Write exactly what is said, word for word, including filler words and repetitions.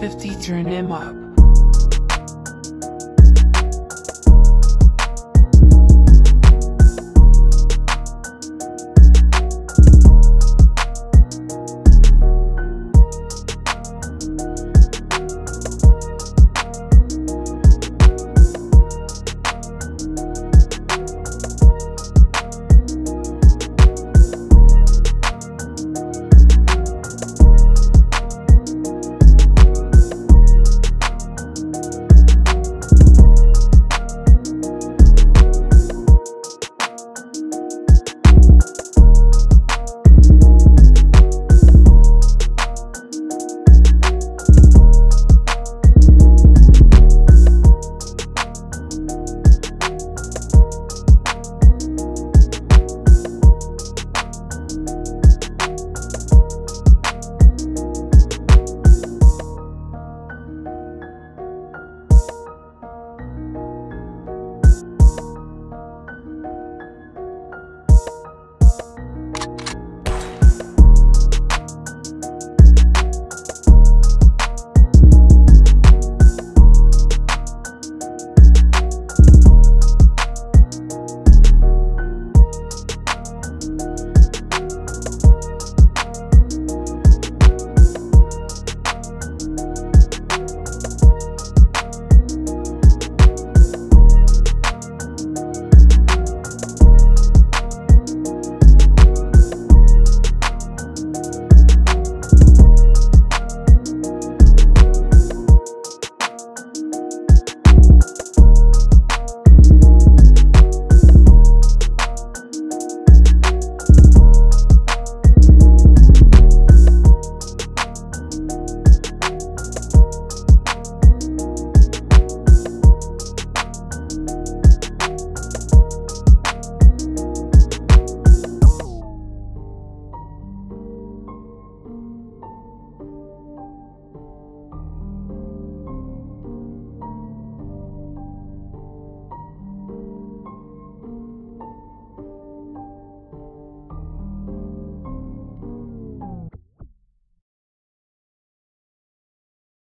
fifty turn him up.